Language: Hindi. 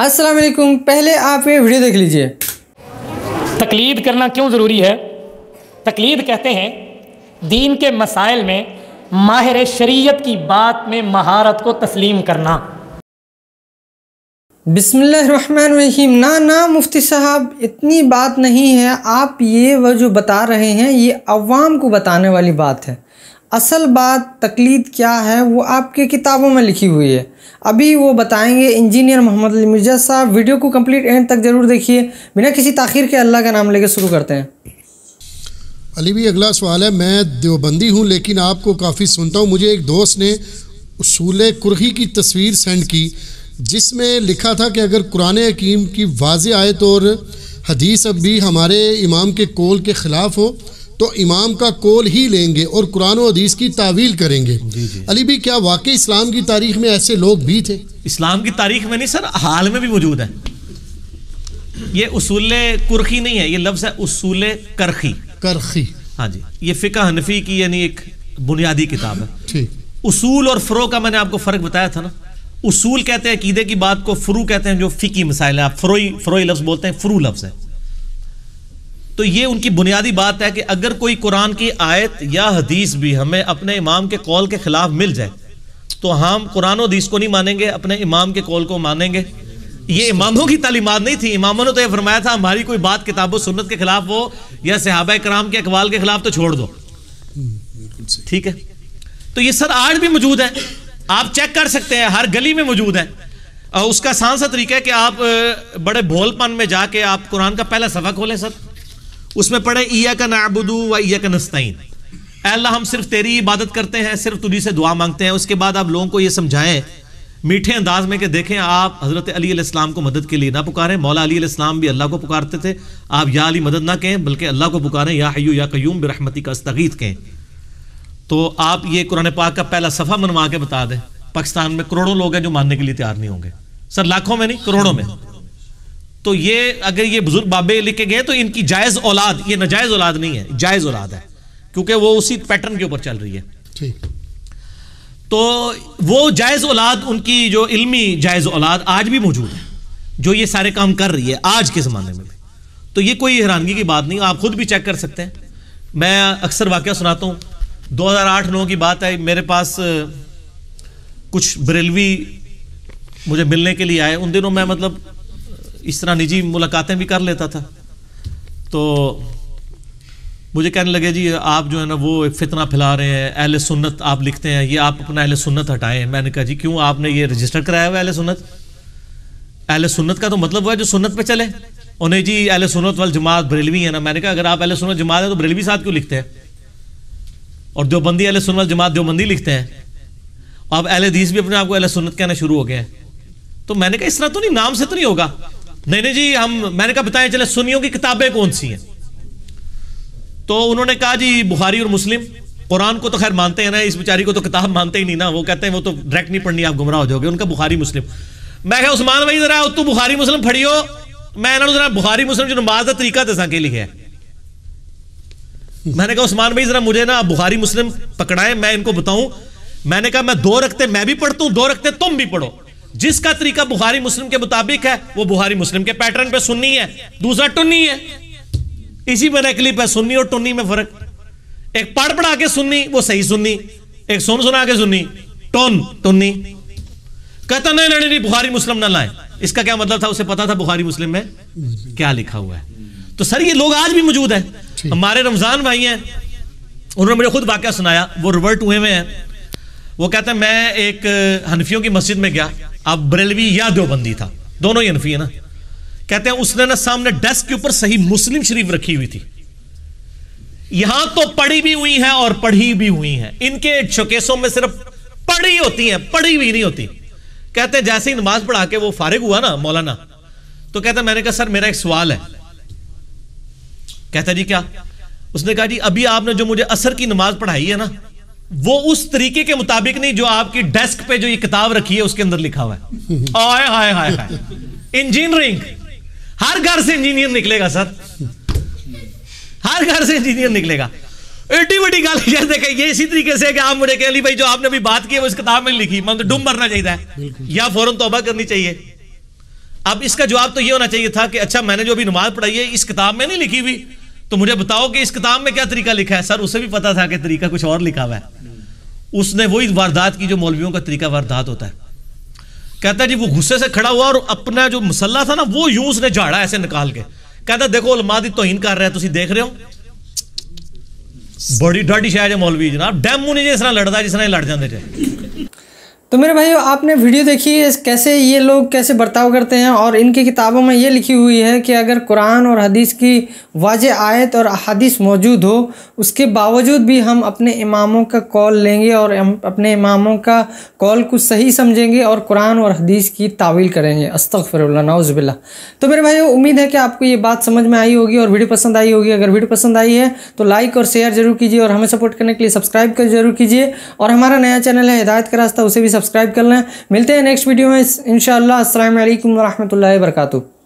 अस्सलाम वालेकुम। पहले आप ये वीडियो देख लीजिए। तकलीद करना क्यों ज़रूरी है? तकलीद कहते हैं दीन के मसाइल में माहिर शरीयत की बात में महारत को तस्लीम करना। बिस्मिल्लाहिर्रहमानिर्रहीम। ना मुफ्ती साहब, इतनी बात नहीं है। आप ये जो बता रहे हैं ये अवाम को बताने वाली बात है। असल बात तकलीद क्या है वो आपके किताबों में लिखी हुई है, अभी वो बताएंगे इंजीनियर मोहम्मद अली मिर्जा साहब। वीडियो को कंप्लीट एंड तक ज़रूर देखिए, बिना किसी ताखीर के। अल्लाह का नाम लेके शुरू करते हैं। अली भी अगला सवाल है, मैं देवबंदी हूँ लेकिन आपको काफ़ी सुनता हूँ। मुझे एक दोस्त ने उसूल कुरही की तस्वीर सेंड की जिसमें लिखा था कि अगर कुरान-ए-हकीम की वाज़ेह आयत और हदीस अब भी हमारे इमाम के कौल के ख़िलाफ़ हो तो इमाम का कौल ही लेंगे और कुरान और हदीस की तावील करेंगे। अली भी, क्या वाकई इस्लाम की तारीख में ऐसे लोग भी थे? इस्लाम की तारीख में नहीं सर, हाल में भी मौजूद है। ये उसूल कुरखी नहीं है, ये लफ्ज़ है उसूल करखी। करखी, हाँ जी। ये फ़िक़्ह हनफी की यानी एक बुनियादी किताब है। ठीक। उसूल और फ़रो का मैंने आपको फ़र्क बताया था ना। उसूल कहते हैं अकीदे की बात को, फ्रू कहते हैं जो फ़िकी मसाइल है, आप फ्रोई लफ्ज़ बोलते हैं, फ्रू लफ्ज़ है। तो ये उनकी बुनियादी बात है कि अगर कोई कुरान की आयत या हदीस भी हमें अपने इमाम के कौल के ख़िलाफ़ मिल जाए तो हम कुरान और हदीस को नहीं मानेंगे, अपने इमाम के कौल को मानेंगे। ये इमामों की तालीमात नहीं थी। इमामों ने तो ये फरमाया था हमारी कोई बात किताब व सुन्नत के ख़िलाफ़ हो या सहाबा कराम के अकवाल के ख़िलाफ़ तो छोड़ दो। ठीक है, तो ये सर आज भी मौजूद है, आप चेक कर सकते हैं, हर गली में मौजूद है। उसका आसान सा तरीका है कि आप बड़े भोलपन में जाके आप कुरान का पहला सफ़ा खोलें सर, उसमें पढ़े इय्याका नअबुदु व इय्याका नस्तईन, अल्लाह हम सिर्फ तेरी इबादत करते हैं, सिर्फ तुझी से दुआ मांगते हैं। उसके बाद आप लोगों को ये समझाएं मीठे अंदाज में कि देखें आप हज़रत अली अलैहिस्सलाम को मदद के लिए ना पुकारें, मौला अली अलैहिस्सलाम भी अल्लाह को पुकारते थे, आप या अली मदद ना कहें बल्कि अल्लाह को पुकारें, या हय्यू या क़य्यूम बिरहमतिका अस्तगीथ कहें। तो आप ये कुरान पाक का पहला सफ़ा मनवा के बता दें। पाकिस्तान में करोड़ों लोग हैं जो मानने के लिए तैयार नहीं होंगे सर, लाखों में नहीं करोड़ों में। तो ये अगर ये बुजुर्ग बाबे लिखे गए तो इनकी जायज़ औलाद, ये नाजायज़ औलाद नहीं है, जायज़ औलाद है, क्योंकि वो उसी पैटर्न के ऊपर चल रही है। ठीक, तो वो जायज़ औलाद, उनकी जो इल्मी जायज़ औलाद आज भी मौजूद है जो ये सारे काम कर रही है आज के ज़माने में भी। तो ये कोई हैरानगी की बात नहीं, आप खुद भी चेक कर सकते हैं। मैं अक्सर वाक़या सुनाता हूँ। 2008-09 की बात है, मेरे पास कुछ बरेलवी मुझे मिलने के लिए आए। उन दिनों मैं मतलब इस तरह निजी मुलाकातें भी कर लेता था। तो मुझे कहने लगे जी आप जो है ना वो एक फ़ितना फैला रहे हैं, अहले सुन्नत आप लिखते हैं, ये आप अपना अहले सुन्नत हटाएं। मैंने कहा जी क्यों, आपने ये रजिस्टर कराया हुआ अहले सुन्नत? अहले सुन्नत का तो मतलब हुआ जो सुन्नत पे चले। और नहीं जी अहले सुन्नत वाल जमात बरेलवी है ना। मैंने कहा अगर आप अहले सुन्नत जमात है तो बरेलवी साथ क्यों लिखते हैं, और देवबंदी अहले सुन्नत वाल जमात देवबंदी लिखते हैं, आप अहले हदीस भी अपने आप को अहले सुन्नत कहना शुरू हो गए हैं। तो मैंने कहा इस तरह तो नहीं, नाम से तो नहीं होगा। नहीं नहीं जी हम, मैंने कहा बताएं चले सुन्नियों की किताबें कौन सी हैं? तो उन्होंने कहा जी बुखारी और मुस्लिम। कुरान को तो खैर मानते हैं ना, इस बेचारी को तो किताब मानते ही नहीं ना, वो कहते हैं वो तो डायरेक्ट नहीं पढ़नी, आप गुमराह हो जाओगे। उनका बुखारी मुस्लिम। मैं कहा उस्मान भाई जरा तू बुखारी मुस्लिम फड़ियो, मैं जरा बुखारी मुस्लिम जो नमाज का तरीका दसा के लिखे। मैंने कहा उस्मान भाई जरा मुझे ना बुखारी मुस्लिम पकड़ाएं, मैं इनको बताऊं। मैंने कहा मैं दो रखते मैं भी पढ़ता हूँ, दो रखते तुम भी पढ़ो, जिसका तरीका बुखारी मुस्लिम के मुताबिक है वो बुखारी मुस्लिम के पैटर्न पे सुन्नी है, दूसरा टुन्नी है। इसी बरेकली पे सुन्नी और टुन्नी में फर्क, एक पढ़ पढ़ा के सुन्नी वो सही सुन्नी, एक सुन सुना के सुन्नी टोन टुन्नी। कहता नहीं नहीं नहीं बुखारी मुस्लिम ना लाए। इसका क्या मतलब था? उसे पता था बुखारी मुस्लिम में क्या लिखा हुआ है। तो सर ये लोग आज भी मौजूद है। हमारे रमजान भाई हैं, उन्होंने मुझे खुद वाक़या सुनाया, वो रिवर्ट हुए हुए हैं। वो कहते हैं मैं एक हनफियों की मस्जिद में गया, अब बरेलवी या देवबंदी था, दोनों ही हनफी है ना। कहते हैं उसने ना सामने डेस्क के ऊपर सही मुस्लिम शरीफ रखी हुई थी, यहां तो पढ़ी भी हुई है और पढ़ी भी हुई है, इनके शोकेसों में सिर्फ पढ़ी होती हैं, पढ़ी हुई नहीं होती। कहते हैं जैसे ही नमाज पढ़ा के वो फारिग हुआ ना मौलाना, तो कहते हैं मैंने कहा सर मेरा एक सवाल है। कहता जी क्या? उसने कहा जी अभी आपने जो मुझे असर की नमाज पढ़ाई है ना वो उस तरीके के मुताबिक नहीं जो आपकी डेस्क पे जो ये किताब रखी है उसके अंदर लिखा हुआ है। हाय हाय हाय हाय, इंजीनियरिंग, हर घर से इंजीनियर निकलेगा सर, हर घर से इंजीनियर निकलेगा। एटी बड़ी गाल देखे ये इसी तरीके से कि आप मुझे कह ली भाई जो आपने अभी बात की है वो इस किताब में लिखी, मतलब डुम मरना चाहिए या फौरन तौबा करनी चाहिए। अब इसका जवाब तो ये होना चाहिए था कि अच्छा मैंने जो अभी नमाज पढ़ाई है इस किताब में नहीं लिखी हुई, तो मुझे बताओ कि इस किताब में क्या तरीका लिखा है। सर उसे भी पता था कि तरीका कुछ और लिखा हुआ है, उसने वही वारदात की जो मौलवियों का तरीका वारदात होता है। कहता है जी वो गुस्से से खड़ा हुआ और अपना जो मसल्ला था ना वो यूं उसने झाड़ा ऐसे निकाल के, कहता देखो उलमा दी तौहीन कर रहे हैं, तुसी देख रहे हो बड़ी डर्टी शायद मौलवी जनाब डैमू नहीं जिस तरह लड़ता जिस तरह लड़ जाते थे। तो मेरे भाइयों आपने वीडियो देखी है कैसे ये लोग कैसे बर्ताव करते हैं, और इनकी किताबों में ये लिखी हुई है कि अगर कुरान और हदीस की वाज़ेह आयत और हदीस मौजूद हो उसके बावजूद भी हम अपने इमामों का कॉल लेंगे और अपने इमामों का कॉल को सही समझेंगे और कुरान और हदीस की तावील करेंगे। अस्तग़फिरुल्लाह नाउज़ुबिल्लाह। तो मेरे भाइयों उम्मीद है कि आपको ये बात समझ में आई होगी और वीडियो पसंद आई होगी। अगर वीडियो पसंद आई है तो लाइक और शेयर ज़रूर कीजिए और हमें सपोर्ट करने के लिए सब्सक्राइब कर जरूर कीजिए, और हमारा नया चैनल है हिदायत का रास्ता उसे भी सब्सक्राइब कर लें। मिलते हैं नेक्स्ट वीडियो में इंशाअल्लाह। अस्सलाम वालेकुम व रहमतुल्लाहि व बरकातहू।